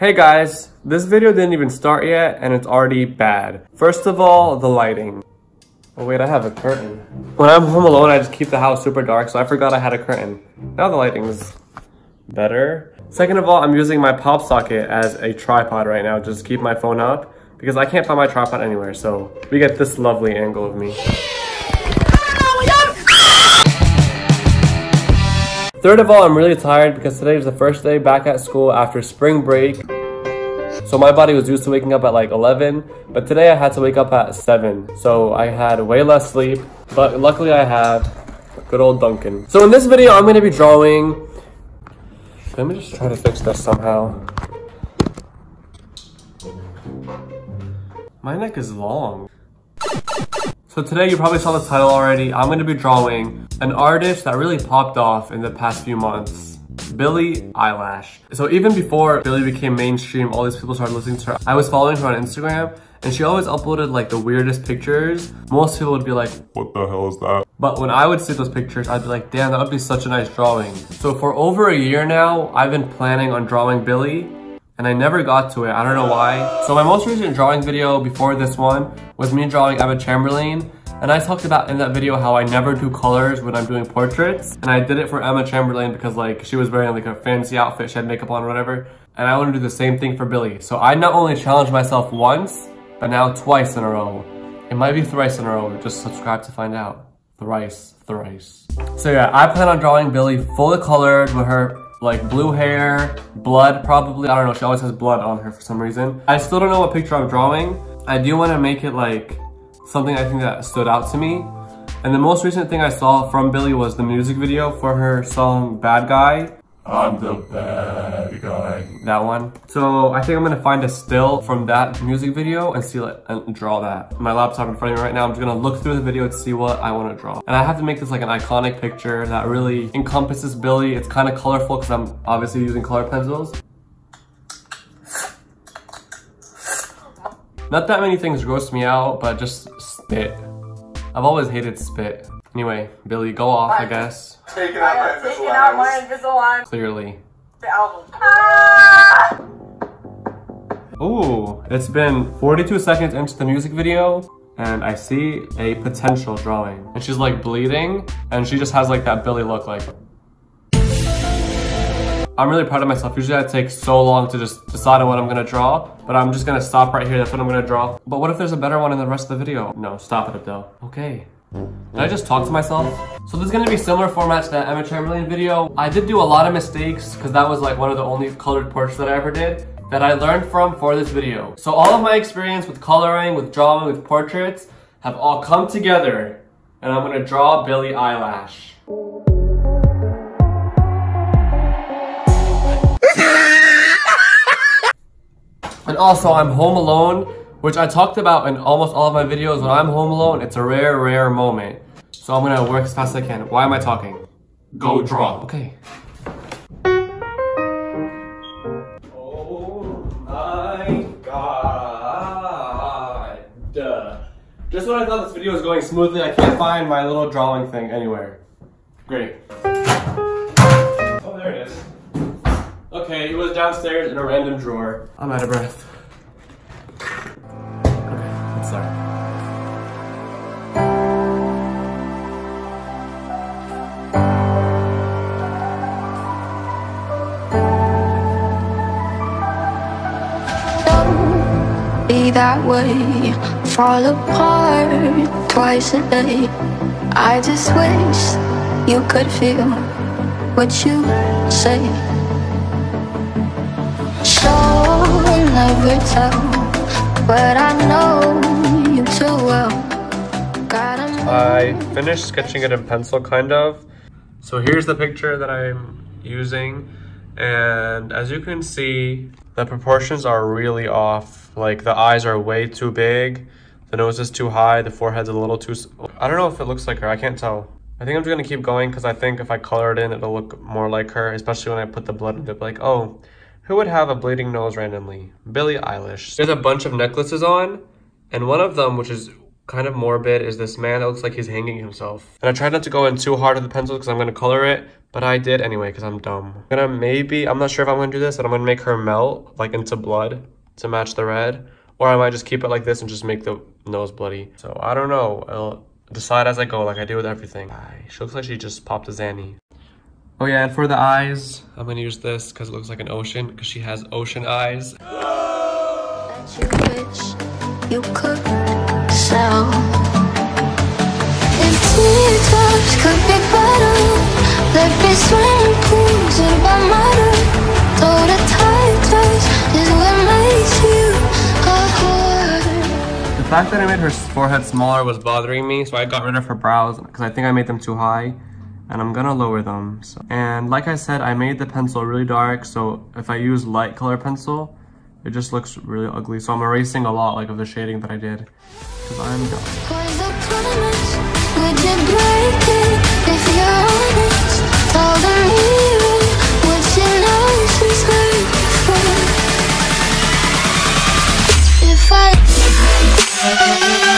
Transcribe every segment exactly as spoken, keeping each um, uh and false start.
Hey guys, this video didn't even start yet and it's already bad. First of all, the lighting. Oh wait, I have a curtain. When I'm home alone, I just keep the house super dark, so I forgot I had a curtain. Now the lighting's better. Second of all, I'm using my pop socket as a tripod right now, just to keep my phone up, because I can't find my tripod anywhere, so we get this lovely angle of me. Third of all, I'm really tired because today is the first day back at school after spring break. So my body was used to waking up at like eleven, but today I had to wake up at seven. So I had way less sleep, but luckily I have good old Duncan. So in this video, I'm going to be drawing. Let me just try to fix this somehow. My neck is long. So today, you probably saw the title already, I'm going to be drawing an artist that really popped off in the past few months, Billie Eilish. So even before Billie became mainstream, all these people started listening to her. I was following her on Instagram, and she always uploaded like the weirdest pictures. Most people would be like, what the hell is that? But when I would see those pictures, I'd be like, damn, that would be such a nice drawing. So for over a year now, I've been planning on drawing Billie, and I never got to it, I don't know why. So my most recent drawing video before this one was me drawing Emma Chamberlain, and I talked about in that video how I never do colors when I'm doing portraits, and I did it for Emma Chamberlain because like she was wearing like a fancy outfit, she had makeup on or whatever, and I want to do the same thing for Billie. So I not only challenged myself once, but now twice in a row. It might be thrice in a row, just subscribe to find out. Thrice, thrice. So yeah, I plan on drawing Billie fully colored with her like blue hair, blood probably. I don't know, she always has blood on her for some reason. I still don't know what picture I'm drawing. I do want to make it like something I think that stood out to me. And the most recent thing I saw from Billie was the music video for her song Bad Guy. I'm the bad guy. That one. So I think I'm gonna find a still from that music video and see it and draw that. My laptop in front of me right now, I'm just gonna look through the video to see what I wanna draw. And I have to make this like an iconic picture that really encompasses Billie. It's kind of colorful because I'm obviously using color pencils. Not that many things gross me out, but just spit. I've always hated spit. Anyway, Billie, go off, I guess. Taking out my Invisalign. Taking out my Invisalign. Clearly. The album. Ah! Ooh, it's been forty-two seconds into the music video, and I see a potential drawing. And she's like bleeding, and she just has like that Billie look, like. I'm really proud of myself. Usually I take so long to just decide on what I'm gonna draw, but I'm just gonna stop right here. That's what I'm gonna draw. But what if there's a better one in the rest of the video? No, stop it, Abdel. Okay. Did I just talk to myself? So this is going to be similar format to that Emma Chamberlain video. I did do a lot of mistakes because that was like one of the only colored portraits that I ever did that I learned from for this video. So all of my experience with coloring, with drawing, with portraits have all come together, and I'm going to draw Billie Eilish. And also I'm home alone, which I talked about in almost all of my videos. When I'm home alone, it's a rare, rare moment. So I'm gonna work as fast as I can. Why am I talking? Go draw. Okay. Oh my God. Duh. Just when I thought this video was going smoothly, I can't find my little drawing thing anywhere. Great. Oh, there it is. Okay, it was downstairs in a random drawer. I'm out of breath. Sorry. Don't be that way, fall apart twice a day. I just wish you could feel what you say. So I'll never tell, but I know. I finished sketching it in pencil, kind of. So here's the picture that I'm using, and as you can see, the proportions are really off. Like the eyes are way too big, the nose is too high, the forehead's a little too... I don't know if it looks like her, I can't tell. I think I'm just gonna keep going because I think if I color it in, it'll look more like her, especially when I put the blood in it. Like, oh, who would have a bleeding nose randomly? Billie Eilish. There's a bunch of necklaces on, and one of them, which is kind of morbid is this man that looks like he's hanging himself. And I tried not to go in too hard with the pencil because I'm going to color it, but I did anyway because I'm dumb. I'm going to maybe, I'm not sure if I'm going to do this, but I'm going to make her melt like into blood to match the red. Or I might just keep it like this and just make the nose bloody. So I don't know. I'll decide as I go like I do with everything. She looks like she just popped a Zanny. Oh yeah, and for the eyes, I'm going to use this because it looks like an ocean because she has ocean eyes. You could sell, and teardrops could be better. Let me swim things in my matter. Though the titles is what makes you a whore. The fact that I made her forehead smaller was bothering me, so I got rid of her brows because I think I made them too high, and I'm gonna lower them. So. And like I said, I made the pencil really dark, so if I use light color pencil, it just looks really ugly, so I'm erasing a lot like of the shading that I did. Cause I'm done. If I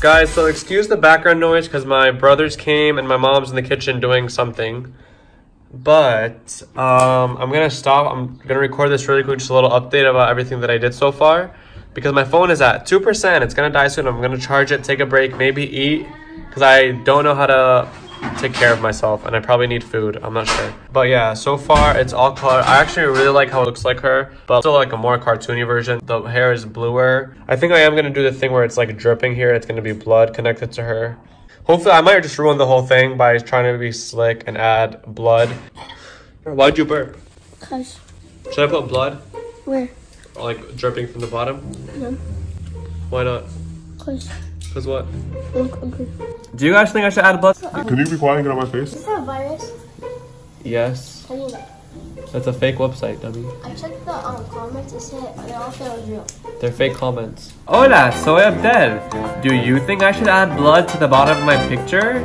Guys, so excuse the background noise because my brothers came and my mom's in the kitchen doing something. But um, I'm going to stop. I'm going to record this really quick, just a little update about everything that I did so far. Because my phone is at two percent. It's going to die soon. I'm going to charge it, take a break, maybe eat. Because I don't know how to take care of myself. And I probably need food. I'm not sure. But yeah, so far it's all color. I actually really like how it looks like her, but still like a more cartoony version. The hair is bluer. I think I am going to do the thing where it's like dripping here. It's going to be blood connected to her. Hopefully, I might just ruin the whole thing by trying to be slick and add blood. Why'd you burp? Cause. Should I put blood? Where? Or like dripping from the bottom? No. Why not? Cause. Cause what? Okay. Do you guys think I should add blood? Could you be quiet and get on my face? Is that a virus? Yes. I mean, that's a fake website, dummy. I checked the um, comments and said they all said it was real. They're fake comments. Hola, soy Abdel. Do you think I should add blood to the bottom of my picture?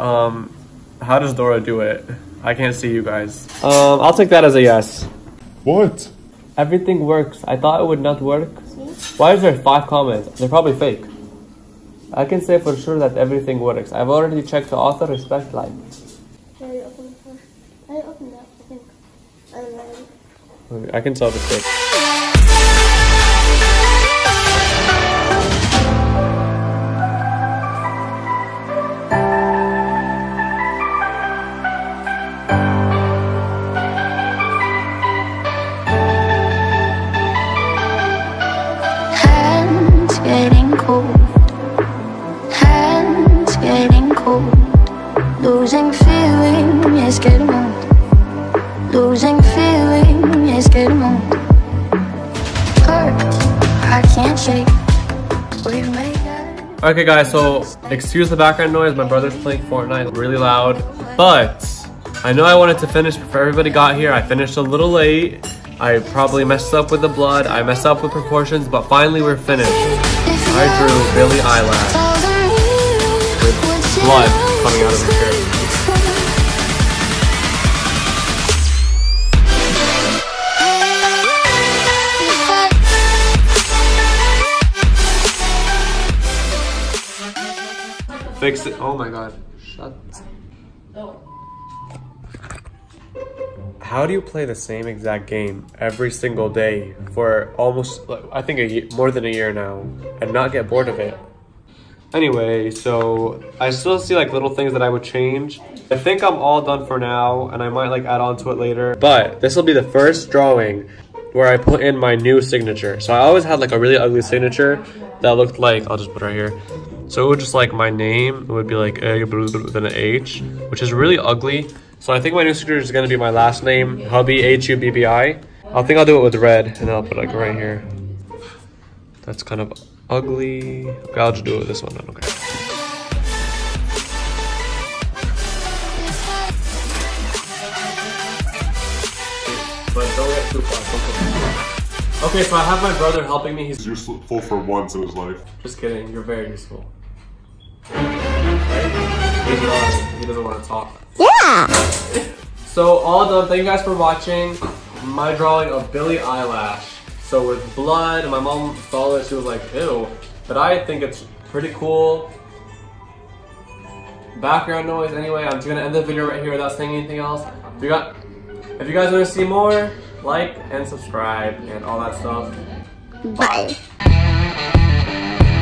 Um, how does Dora do it? I can't see you guys. Um, I'll take that as a yes. What? Everything works. I thought it would not work. See? Why is there five comments? They're probably fake. I can say for sure that everything works. I've already checked the author respect line. I opened that, I think. I don't know. I can solve it quick. Hands getting cold. Hands getting cold. Losing feeling is getting old. Losing feeling is getting old. I can't shake. Okay guys, so excuse the background noise. My brother's playing Fortnite really loud. But I know I wanted to finish before everybody got here. I finished a little late. I probably messed up with the blood. I messed up with proportions, but finally we're finished. I drew Billie Eilish with blood coming out of her hair. Fix it. Oh my god. Shut. Oh. How do you play the same exact game every single day for almost, I think, a year, more than a year now and not get bored of it? Anyway, so I still see like little things that I would change. I think I'm all done for now and I might like add on to it later. But this will be the first drawing where I put in my new signature. So I always had like a really ugly signature that looked like, I'll just put it right here. So it would just like my name, it would be like A with an H, which is really ugly. So I think my new signature is gonna be my last name, Hubbi, H U B B I. I think I'll do it with red and I'll put it like right here. That's kind of ugly. Okay, I'll just do it with this one then, okay. But don't get too far. Okay, so I have my brother helping me. He's useful for once in his life. Just kidding, you're very useful. Right? He doesn't want to talk. Yeah! So, all done. Thank you guys for watching my drawing of Billie Eilish. So, with blood, my mom saw it, she was like, ew. But I think it's pretty cool. Background noise. Anyway, I'm just gonna end the video right here without saying anything else. If you got, if you guys want to see more, like and subscribe and all that stuff. Bye. Bye.